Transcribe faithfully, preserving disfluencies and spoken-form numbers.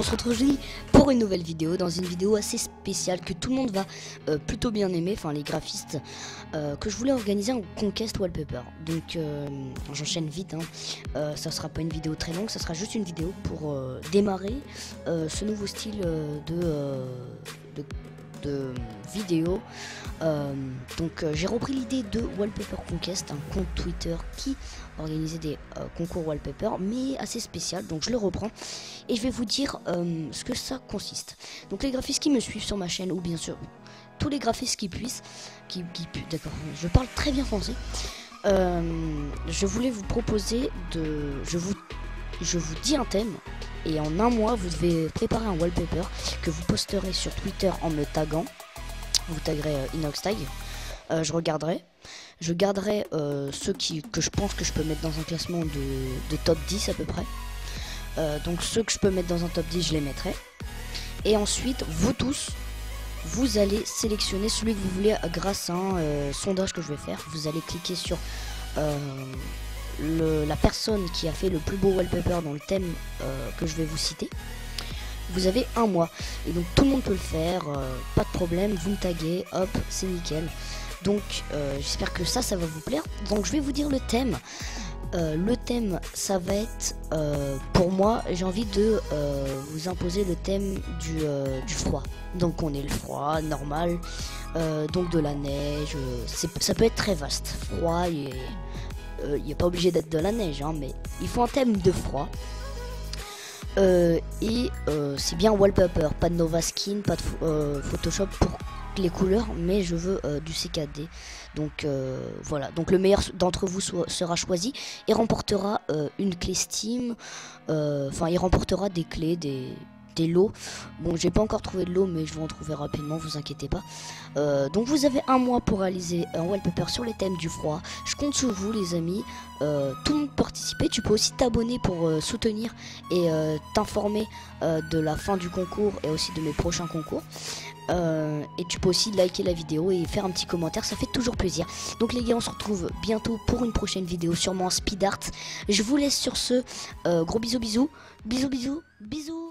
On se retrouve jeudi pour une nouvelle vidéo, dans une vidéo assez spéciale que tout le monde va euh, plutôt bien aimer, enfin les graphistes, euh, que je voulais organiser en Conquest Wallpaper. Donc euh, j'enchaîne vite, hein. euh, ça sera pas une vidéo très longue, ça sera juste une vidéo pour euh, démarrer euh, ce nouveau style euh, de, euh, de, de vidéo. Euh, donc euh, j'ai repris l'idée de Wallpaper Conquest, un compte Twitter qui organisait des euh, concours wallpaper mais assez spécial, donc je le reprends et je vais vous dire euh, ce que ça consiste. Donc les graphistes qui me suivent sur ma chaîne, ou bien sûr tous les graphistes qui puissent qui, qui d'accord, je parle très bien français, euh, je voulais vous proposer de je vous je vous dis un thème et en un mois vous devez préparer un wallpaper que vous posterez sur Twitter en me taguant. Vous taguerez euh, InoxTag, euh, je regarderai, je garderai euh, ceux qui, que je pense que je peux mettre dans un classement de, de top dix à peu près, euh, donc ceux que je peux mettre dans un top dix je les mettrai, et ensuite vous tous, vous allez sélectionner celui que vous voulez grâce à un euh, sondage que je vais faire. Vous allez cliquer sur euh, le, la personne qui a fait le plus beau wallpaper dans le thème euh, que je vais vous citer. Vous avez un mois et donc tout le monde peut le faire, euh, pas de problème, vous me taguez, hop, c'est nickel. Donc euh, j'espère que ça, ça va vous plaire. Donc je vais vous dire le thème. Euh, le thème, ça va être, euh, pour moi, j'ai envie de euh, vous imposer le thème du, euh, du froid. Donc on est le froid, normal, euh, donc de la neige, ça peut être très vaste. Froid, il n'y a pas obligé d'être de la neige, hein, mais il faut un thème de froid. Euh, et euh, c'est bien wallpaper, pas de Nova Skin, pas de euh, Photoshop pour les couleurs, mais je veux euh, du C K D. Donc euh, voilà, donc le meilleur d'entre vous so sera choisi et remportera euh, une clé Steam, enfin euh, il remportera des clés, des, des lots. Bon, j'ai pas encore trouvé de lot, mais je vais en trouver rapidement, vous inquiétez pas. Euh, donc vous avez un mois pour réaliser un wallpaper sur les thèmes du froid. Je compte sur vous les amis. Euh, tout le monde participer, tu peux aussi t'abonner pour euh, soutenir et euh, t'informer euh, de la fin du concours et aussi de mes prochains concours, euh, et tu peux aussi liker la vidéo et faire un petit commentaire, ça fait toujours plaisir. Donc les gars, on se retrouve bientôt pour une prochaine vidéo, sûrement en speed art. Je vous laisse sur ce, euh, gros bisous bisous bisous bisous bisous.